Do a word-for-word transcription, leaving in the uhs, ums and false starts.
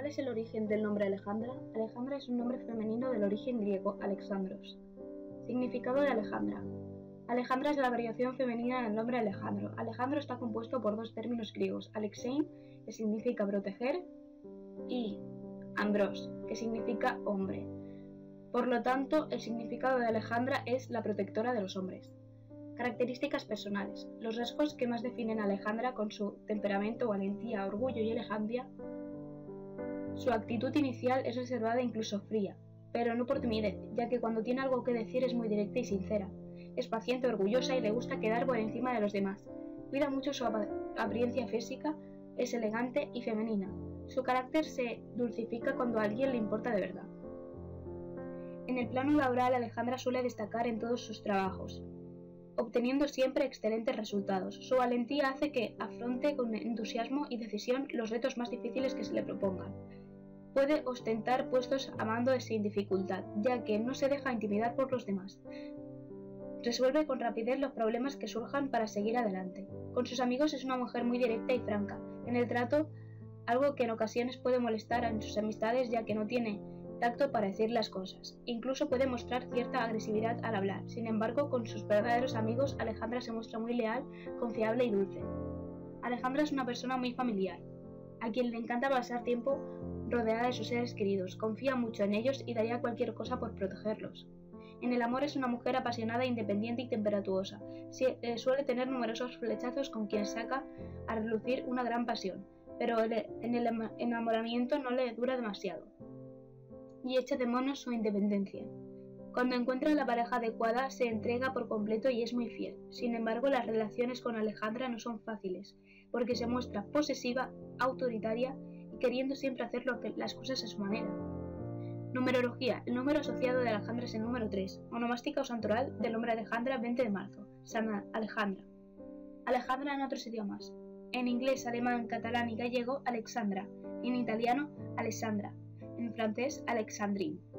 ¿Cuál es el origen del nombre Alejandra? Alejandra es un nombre femenino del origen griego, Alexandros. Significado de Alejandra. Alejandra es la variación femenina del nombre Alejandro. Alejandro está compuesto por dos términos griegos, Alexein, que significa proteger, y Andros, que significa hombre. Por lo tanto, el significado de Alejandra es la protectora de los hombres. Características personales. Los rasgos que más definen a Alejandra con su temperamento, valentía, orgullo y elegancia. Su actitud inicial es reservada e incluso fría, pero no por timidez, ya que cuando tiene algo que decir es muy directa y sincera. Es paciente, orgullosa y le gusta quedar por encima de los demás. Cuida mucho su ap- apariencia física, es elegante y femenina. Su carácter se dulcifica cuando a alguien le importa de verdad. En el plano laboral, Alejandra suele destacar en todos sus trabajos, obteniendo siempre excelentes resultados. Su valentía hace que afronte con entusiasmo y decisión los retos más difíciles que se le propongan. Puede ostentar puestos a mando sin dificultad, ya que no se deja intimidar por los demás. Resuelve con rapidez los problemas que surjan para seguir adelante. Con sus amigos es una mujer muy directa y franca en el trato, algo que en ocasiones puede molestar a sus amistades ya que no tiene tacto para decir las cosas. Incluso puede mostrar cierta agresividad al hablar. Sin embargo, con sus verdaderos amigos, Alejandra se muestra muy leal, confiable y dulce. Alejandra es una persona muy familiar, a quien le encanta pasar tiempo rodeada de sus seres queridos. Confía mucho en ellos y daría cualquier cosa por protegerlos. En el amor es una mujer apasionada, independiente y tempestuosa. Suele tener numerosos flechazos con quien saca a relucir una gran pasión, pero en el enamoramiento no le dura demasiado y echa de menos su independencia. Cuando encuentra la pareja adecuada se entrega por completo y es muy fiel. Sin embargo, las relaciones con Alejandra no son fáciles porque se muestra posesiva, autoritaria y queriendo siempre hacer las cosas a su manera. Numerología. El número asociado de Alejandra es el número tres. Onomástica o santoral del nombre Alejandra, veinte de marzo. San Alejandra. Alejandra en otros idiomas. En inglés, alemán, catalán y gallego, Alexandra. En italiano, Alessandra. En francés, Alexandrine.